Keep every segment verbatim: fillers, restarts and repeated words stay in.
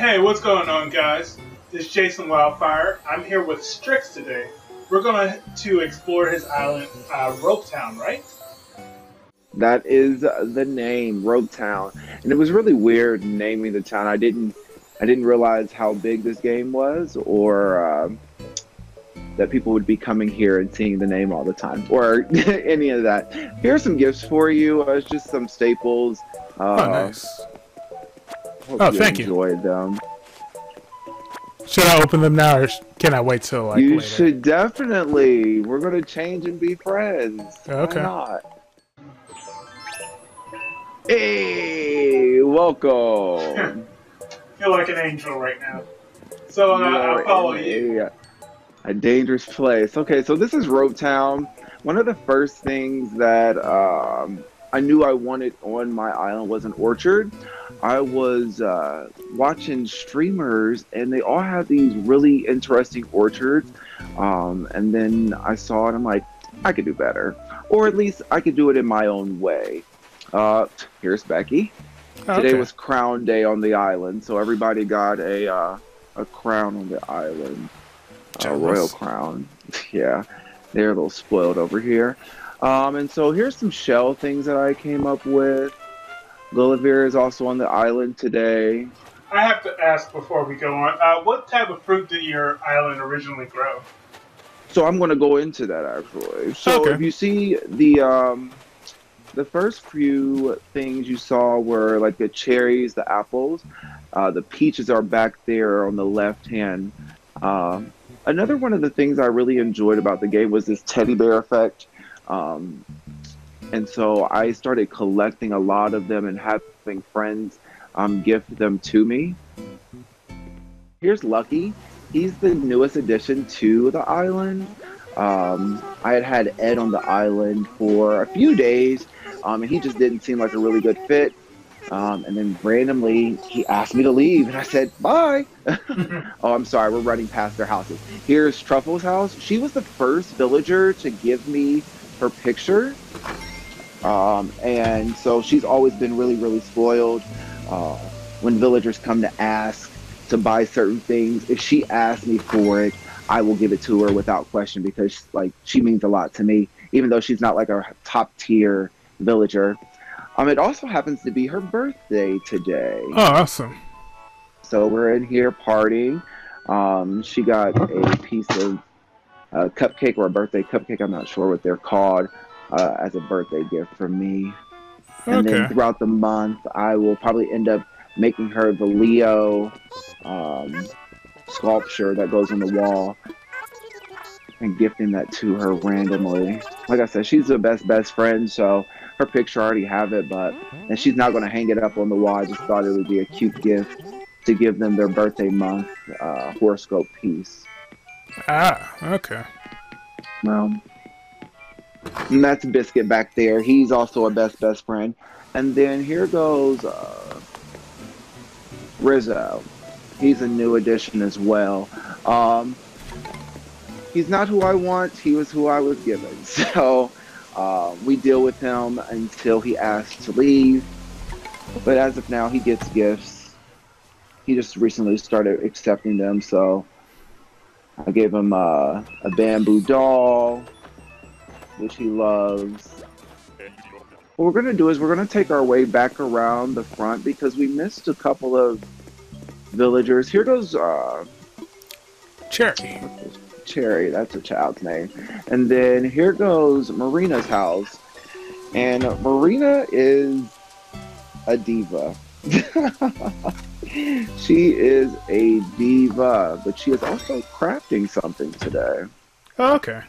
Hey, what's going on, guys? This is Jason Wildfire. I'm here with Strix today. We're going to explore his island, uh, Rope Town, right? That is the name, Rope Town. And it was really weird naming the town. I didn't, I didn't realize how big this game was, or uh, that people would be coming here and seeing the name all the time, or any of that. Here's some gifts for you. Uh, it's just some staples. Uh, oh, nice. Hope oh, you thank enjoyed you. Them. Should I open them now, or can I wait till like you later? You should definitely. We're gonna change and be friends. Okay. Why not? Hey, welcome. Feel like an angel right now. So uh, I'll follow you. A dangerous place. Okay, so this is Rope Town. One of the first things that um, I knew I wanted on my island was an orchard. I was uh, watching streamers, and they all had these really interesting orchards. Um, and then I saw it, I'm like, I could do better. Or at least I could do it in my own way. Uh, here's Becky. Oh, okay. Today was Crown Day on the island, so everybody got a, uh, a crown on the island. A royal crown. Yeah, they're a little spoiled over here. Um, and so here's some shell things that I came up with. Lillivere is also on the island today. I have to ask before we go on, uh, what type of fruit did your island originally grow? So I'm going to go into that, actually. So okay. If you see the um, the first few things you saw were like the cherries, the apples. Uh, the peaches are back there on the left-hand. Uh, another one of the things I really enjoyed about the game was this teddy bear effect. Um, And so I started collecting a lot of them and having friends um, gift them to me. Here's Lucky. He's the newest addition to the island. Um, I had had Ed on the island for a few days, um, and he just didn't seem like a really good fit. Um, and then randomly, he asked me to leave, and I said, bye. Oh, I'm sorry, we're running past their houses. Here's Truffle's house. She was the first villager to give me her picture. Um, and so she's always been really, really spoiled. Uh, when villagers come to ask to buy certain things, if she asks me for it, I will give it to her without question, because like she means a lot to me, even though she's not like a top tier villager. Um, it also happens to be her birthday today. Oh, awesome. So we're in here partying. Um, she got a piece of uh, cupcake, or a birthday cupcake, I'm not sure what they're called. Uh, as a birthday gift from me. Okay. And then throughout the month, I will probably end up making her the Leo um, sculpture that goes on the wall and gifting that to her randomly. Like I said, she's the best, best friend, so her picture, I already have it, but and she's not going to hang it up on the wall. I just thought it would be a cute gift to give them their birthday month uh, horoscope piece. Ah, okay. Well... And that's Biscuit back there. He's also a best, best friend. And then here goes uh, Rizzo. He's a new addition as well. Um, he's not who I want. He was who I was given. So uh, we deal with him until he asks to leave. But as of now, he gets gifts. He just recently started accepting them. So I gave him uh, a bamboo doll, which he loves. What we're gonna do is we're gonna take our way back around the front because we missed a couple of villagers. Here goes uh, Cherry. Cherry, that's a child's name. And then here goes Marina's house. And Marina is a diva. She is a diva, but she is also crafting something today. Oh, okay.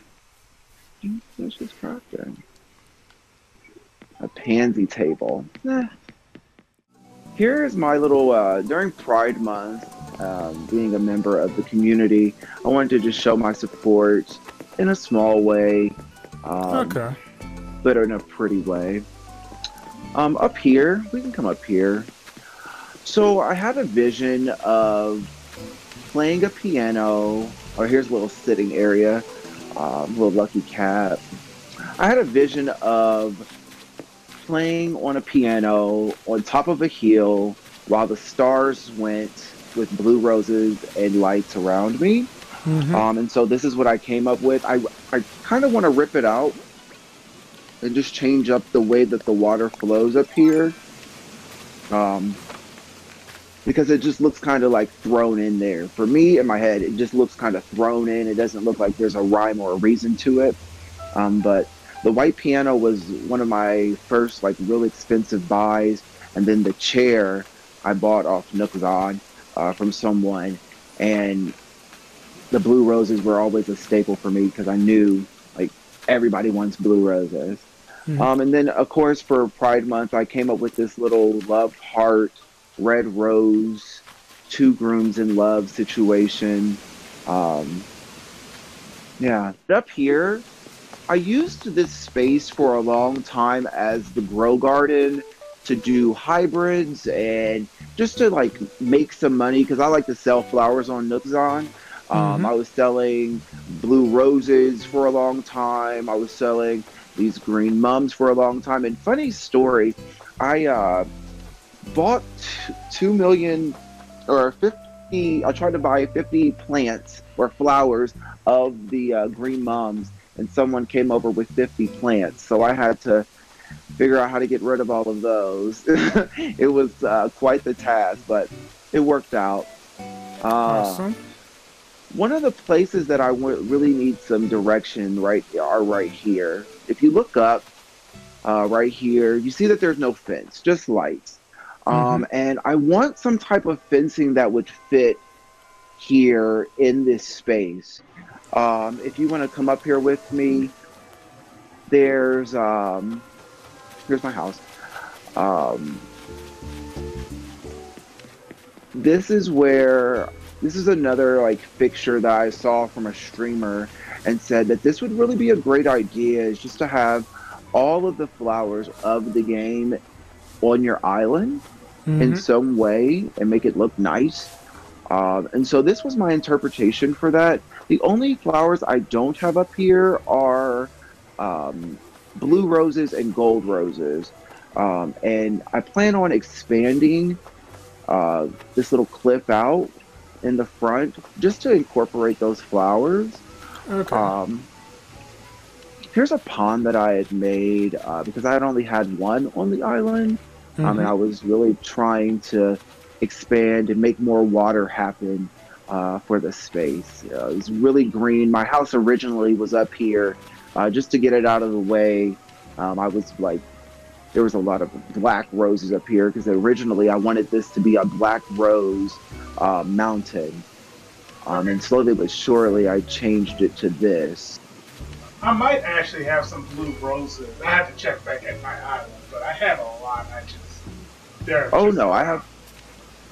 She's crafting a pansy table. Eh. Here is my little. Uh, during Pride Month, um, being a member of the community, I wanted to just show my support in a small way, um, okay, but in a pretty way. Um, up here, we can come up here. So I had a vision of playing a piano. Or oh, here's a little sitting area. Um, little Lucky cat. I had a vision of playing on a piano on top of a hill while the stars went with blue roses and lights around me. Mm-hmm. Um, and so this is what I came up with. I, I kind of want to rip it out and just change up the way that the water flows up here. Um, because it just looks kind of like thrown in there. For me, in my head, it just looks kind of thrown in. It doesn't look like there's a rhyme or a reason to it. Um, but the white piano was one of my first, like, real expensive buys. And then the chair I bought off Nookzad uh, from someone. And the blue roses were always a staple for me because I knew, like, everybody wants blue roses. Mm-hmm. Um, and then, of course, for Pride Month, I came up with this little love heart, red rose, two grooms in love situation. Um, yeah. Up here, I used this space for a long time as the grow garden to do hybrids and just to, like, make some money because I like to sell flowers on Nookzad. Um, mm-hmm. I was selling blue roses for a long time. I was selling these green mums for a long time. And funny story, I uh, bought two million or fifty. I tried to buy fifty plants or flowers of the uh, green mums, and someone came over with fifty plants. So I had to figure out how to get rid of all of those. It was uh, quite the task, but it worked out. Uh, awesome. One of the places that I really need some direction right are right here. If you look up uh, right here, you see that there's no fence, just lights. Um, mm-hmm. And I want some type of fencing that would fit here in this space. Um, if you want to come up here with me, there's um, here's my house. Um, this is where. This is another like picture that I saw from a streamer and said that this would really be a great idea is just to have all of the flowers of the game on your island mm-hmm. in some way and make it look nice. Um, and so this was my interpretation for that. The only flowers I don't have up here are um, blue roses and gold roses. Um, and I plan on expanding uh, this little cliff out in the front just to incorporate those flowers. Okay. Um, here's a pond that I had made uh, because I had only had one on the island. Mm-hmm. um, and I was really trying to expand and make more water happen uh, for the space. Uh, it was really green. My house originally was up here uh, just to get it out of the way. Um, I was like, there was a lot of black roses up here because originally I wanted this to be a black rose uh, mountain. Um, and slowly but surely I changed it to this. I might actually have some blue roses. I have to check back at my island, but I have a lot. I just, there. Oh just no, I have.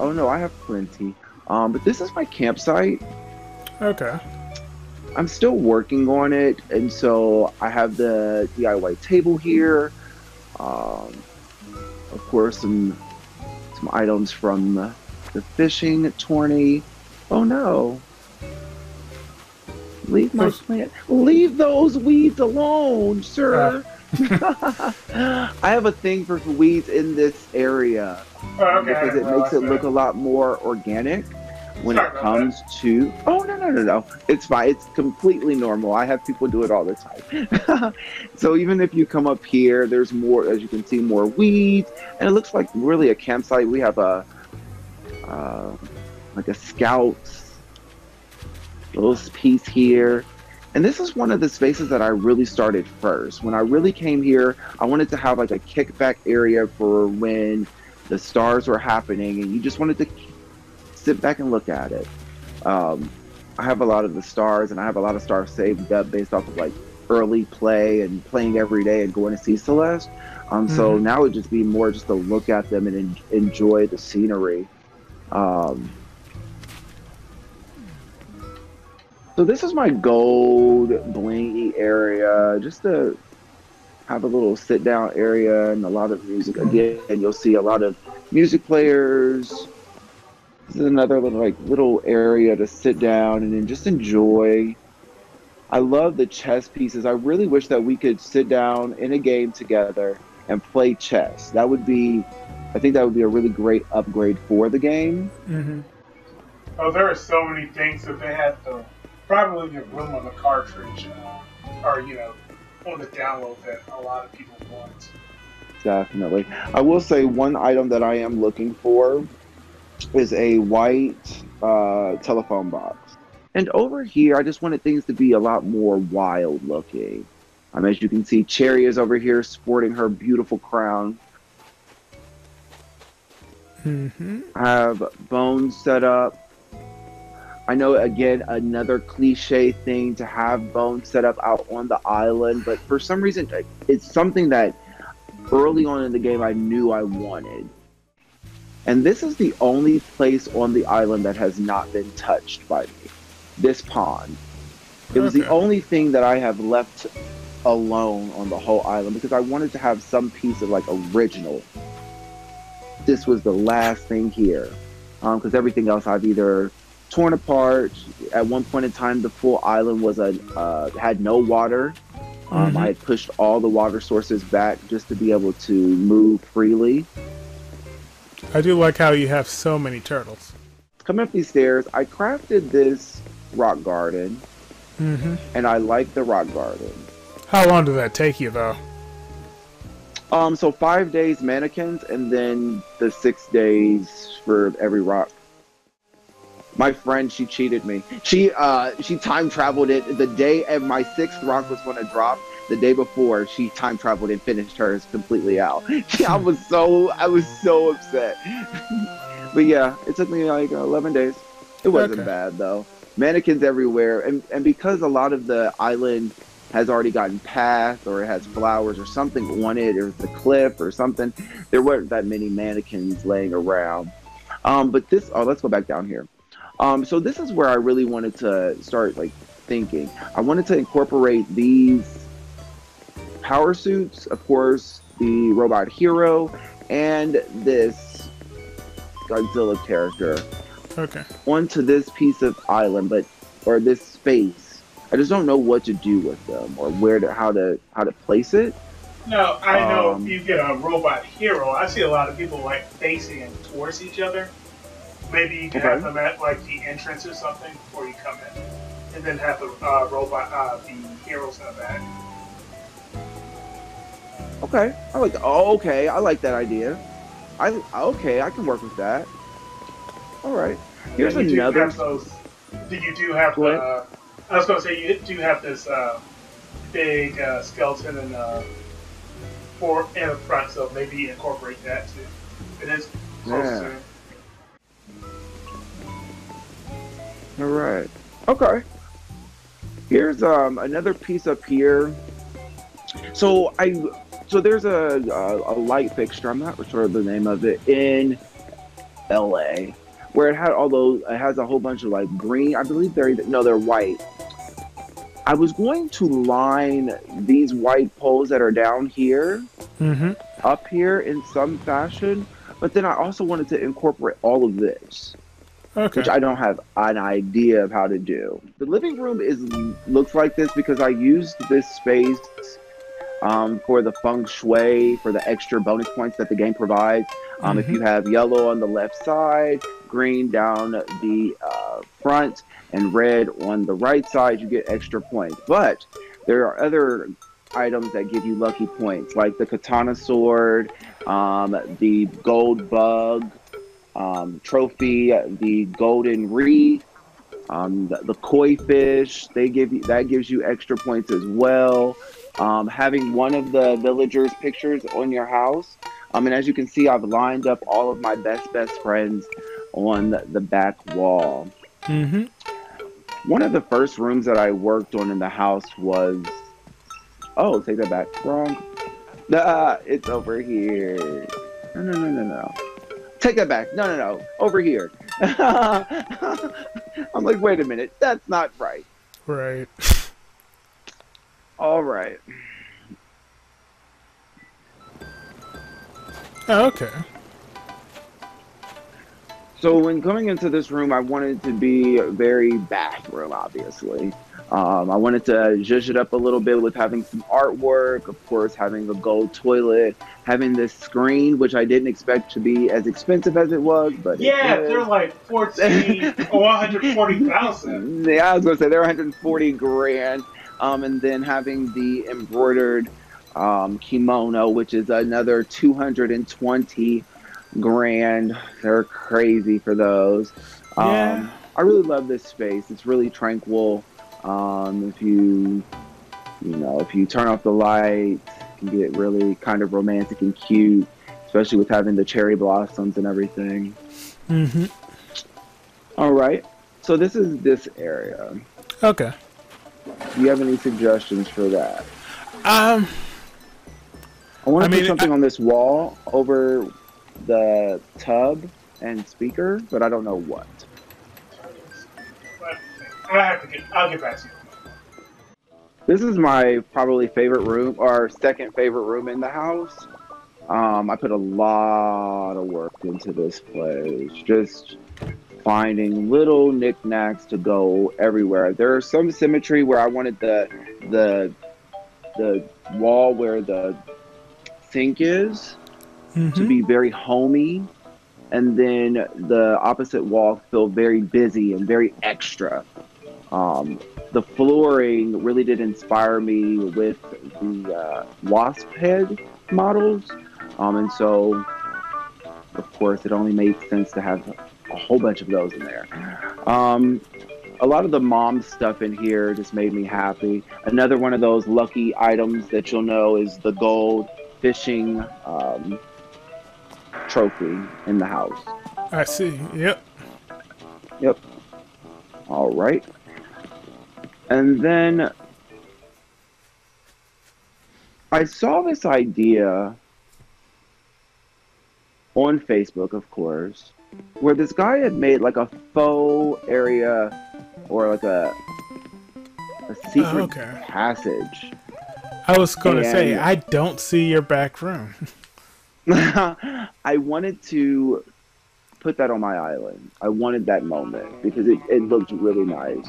Oh no, I have plenty. Um, but this is my campsite. Okay. I'm still working on it, and so I have the D I Y table here. Um, of course, some some items from the, the fishing tourney. Oh no! Leave my plant. Leave those weeds alone, sir. Uh. I have a thing for weeds in this area oh, okay. because it makes it look a lot more organic when Sorry it comes to. Oh no no no no! It's fine. It's completely normal. I have people do it all the time. So even if you come up here, there's more, as you can see, more weeds, and it looks like really a campsite. We have a uh, like a scout's little piece here, and this is one of the spaces that I really started first. When I really came here, I wanted to have like a kickback area for when the stars were happening, and you just wanted to sit back and look at it. Um, I have a lot of the stars, and I have a lot of stars saved up based off of like early play and playing every day and going to see Celeste. Um, mm-hmm. So now it would just be more just to look at them and en enjoy the scenery. Um, so this is my gold blingy area, just to have a little sit down area and a lot of music. Again, and you'll see a lot of music players. This is another little, like, little area to sit down and then just enjoy. I love the chess pieces. I really wish that we could sit down in a game together and play chess. That would be, I think that would be a really great upgrade for the game. Mm-hmm. Oh, there are so many things that they had to probably leave room on the cartridge, or, you know, on the download that a lot of people want. Definitely. I will say one item that I am looking for is a white uh, telephone box. And over here, I just wanted things to be a lot more wild looking. Um, as you can see, Cherry is over here sporting her beautiful crown. Mm-hmm. I have bones set up. I know, again, another cliche thing to have bones set up out on the island, but for some reason, it's something that early on in the game I knew I wanted. And this is the only place on the island that has not been touched by me. This pond. It was okay. The only thing that I have left alone on the whole island because I wanted to have some piece of like original. This was the last thing here because um, everything else I've either torn apart. At one point in time, the full island was a uh, had no water. Um, mm-hmm. I had pushed all the water sources back just to be able to move freely. I do like how you have so many turtles. Coming up these stairs, I crafted this rock garden. Mm-hmm. And I like the rock garden. How long did that take you, though? Um, so five days mannequins, and then the six days for every rock. My friend, she cheated me. She uh, she time traveled it the day of my sixth rock was going to drop. The day before, she time traveled and finished hers completely out. I was so I was so upset. But yeah, it took me like eleven days. It wasn't okay. Bad though. Mannequins everywhere, and, and because a lot of the island has already gotten path or it has flowers or something on it, or the cliff or something, there weren't that many mannequins laying around. Um, but this, oh, let's go back down here. Um, so this is where I really wanted to start like thinking. I wanted to incorporate these power suits, of course, the robot hero, and this Godzilla character. Okay. Onto this piece of island, but or this space, I just don't know what to do with them or where to how to how to place it. No, I know um, if you get a robot hero, I see a lot of people like facing and towards each other. Maybe you can okay. have them at like the entrance or something before you come in, and then have the uh, robot uh, the heroes in the back. Okay, I like. Oh, okay, I like that idea. I okay, I can work with that. All right. Here's yeah, you another. Do those, you do have the. Uh, I was going to say you do have this uh, big uh, skeleton in uh, for in front, so maybe incorporate that too. It is close yeah. to. All right. Okay. Here's um another piece up here. So I so there's a a, a light fixture. I'm not sure the name of it in L A. Where it had all those, it has a whole bunch of like green, I believe they're, no, they're white. I was going to line these white poles that are down here, mm-hmm. up here in some fashion, but then I also wanted to incorporate all of this, okay. which I don't have an idea of how to do. The living room is looks like this because I used this space um, for the feng shui, for the extra bonus points that the game provides. Um, mm-hmm. If you have yellow on the left side, green down the uh, front and red on the right side, you get extra points. But there are other items that give you lucky points, like the katana sword, um, the gold bug um, trophy, the golden wreath, um, the, the koi fish. They give you that gives you extra points as well. Um, having one of the villagers' pictures on your house. Um, and as you can see, I've lined up all of my best best friends on the back wall. Mm-hmm. One of the first rooms that I worked on in the house was, oh, take that back, wrong. Nah, it's over here. No, no, no, no, no. Take that back. No, no, no. Over here. I'm like, wait a minute. That's not right. Right. All right. Oh, okay. So when coming into this room, I wanted to be a very bathroom, obviously. Um, I wanted to zhuzh it up a little bit with having some artwork, of course, having a gold toilet, having this screen, which I didn't expect to be as expensive as it was. But yeah, they're like fourteen or one hundred forty thousand. Yeah, I was going to say they're one hundred forty grand. Um, and then having the embroidered um, kimono, which is another two hundred twenty grand. They're crazy for those. Yeah. Um, I really love this space. It's really tranquil. Um, if you, you know, if you turn off the lights, it can get really kind of romantic and cute, especially with having the cherry blossoms and everything. Mm-hmm. All right. So this is this area. Okay. Do you have any suggestions for that? Um, I want to I put mean, something I... on this wall over the tub and speaker, but I don't know what. I have to get, I'll get back to you. This is my probably favorite room, or second favorite room in the house. Um, I put a lot of work into this place, just finding little knickknacks to go everywhere. There's some symmetry where I wanted the the the wall where the sink is mm-hmm. to be very homey, and then the opposite wall feel very busy and very extra. Um, the flooring really did inspire me with the uh, wasp head models, um, and so of course it only made sense to have a whole bunch of those in there. Um, a lot of the mom stuff in here just made me happy. Another one of those lucky items that you'll know is the gold fishing um, trophy in the house. I see. Yep. Yep. All right. And then I saw this idea on Facebook, of course, where this guy had made like a faux area or like a, a secret oh, okay. passage. I was going to say, I don't see your back room. I wanted to put that on my island. I wanted that moment because it, it looked really nice.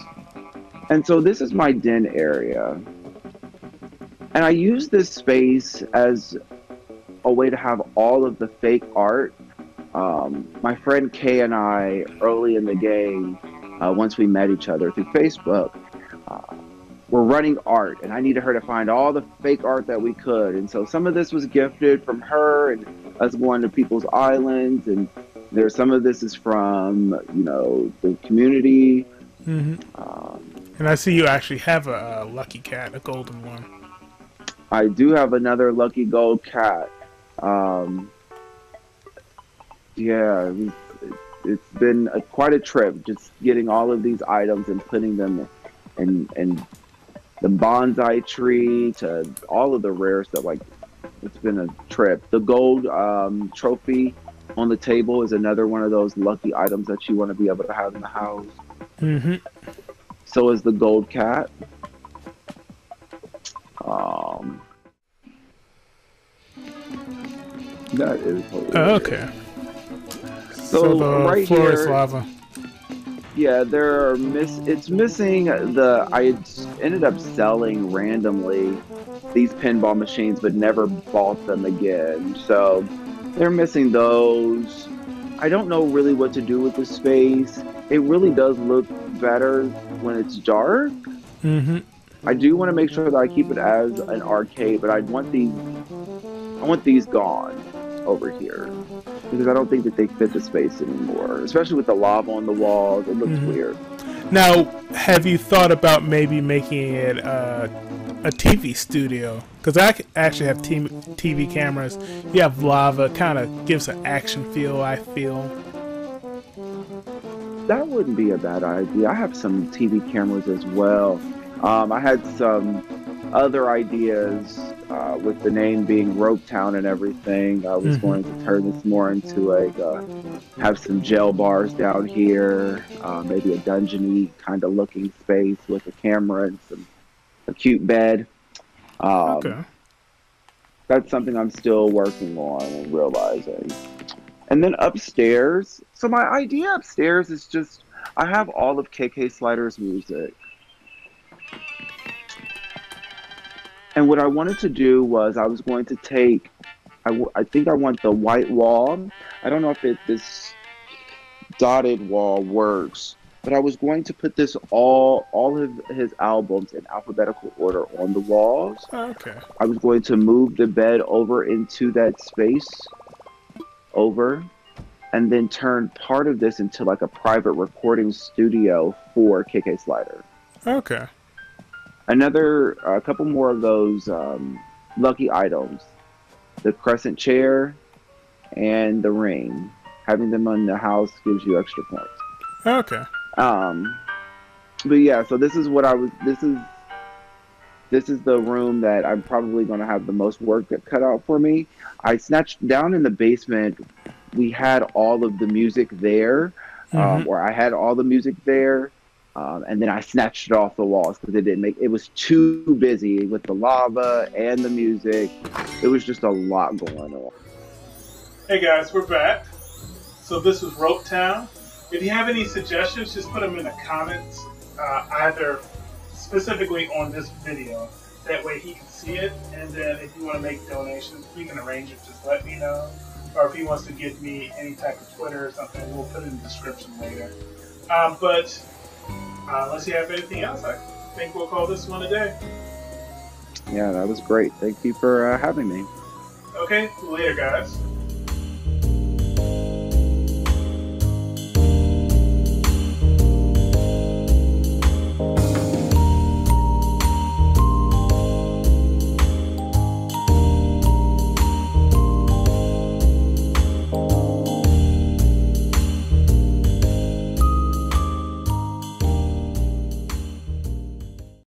And so this is my den area. And I use this space as a way to have all of the fake art. Um, my friend Kay and I, early in the game, uh, once we met each other through Facebook, uh, were running art, and I needed her to find all the fake art that we could. And so some of this was gifted from her and us going to people's islands. And there's some of this is from, you know, the community. Mm-hmm. Um, and I see you actually have a, a lucky cat, a golden one. I do have another lucky gold cat. Um, yeah, it's, it's been a, quite a trip just getting all of these items and putting them in, in the bonsai tree to all of the rare stuff. Like, it's been a trip. The gold um, trophy on the table is another one of those lucky items that you want to be able to have in the house. Mm-hmm. So is the gold cat. Um, that is hilarious. Oh, okay. So, so the right floor here, is lava. Yeah, there are miss. It's missing the. I ended up selling randomly these pinball machines, but never bought them again. So they're missing those. I don't know really what to do with the space. It really does look better when it's dark. Mm-hmm. I do want to make sure that I keep it as an arcade, but I want these, I want these gone over here because I don't think that they fit the space anymore, especially with the lava on the walls. It looks mm-hmm. weird. Now, have you thought about maybe making it uh, a T V studio? Because I actually have T V cameras. You have lava. Kind of gives an action feel, I feel. That wouldn't be a bad idea. I have some T V cameras as well. Um, I had some other ideas uh, with the name being Rope Town and everything. I was mm-hmm. going to turn this more into a, uh, have some jail bars down here, uh, maybe a dungeon-y kind of looking space with a camera and some a cute bed. Um, okay. That's something I'm still working on and realizing. And then upstairs, so my idea upstairs is just, I have all of K K Slider's music. And what I wanted to do was I was going to take, I, I think I want the white wall. I don't know if it, this dotted wall works, but I was going to put this all, all of his albums in alphabetical order on the walls. Okay. I was going to move the bed over into that space over and then turn part of this into like a private recording studio for K K Slider. Okay. Another, a uh, couple more of those um, lucky items, the crescent chair and the ring. Having them on the house gives you extra points. Okay. Um, but yeah, so this is what I was. This is this is the room that I'm probably going to have the most work that cut out for me. I snatched down in the basement. We had all of the music there, mm-hmm. um, or I had all the music there. Um, and then I snatched it off the walls because it didn't make. It was too busy with the lava and the music. It was just a lot going on. Hey guys, we're back. So this was Rope Town. If you have any suggestions, just put them in the comments, uh, either specifically on this video. That way he can see it. And then if you want to make donations, we can arrange it. Just let me know. Or if he wants to give me any type of Twitter or something, we'll put it in the description later. Um, but. Uh, unless you have anything else, I think we'll call this one a day. Yeah, that was great. Thank you for uh, having me. Okay, later, guys.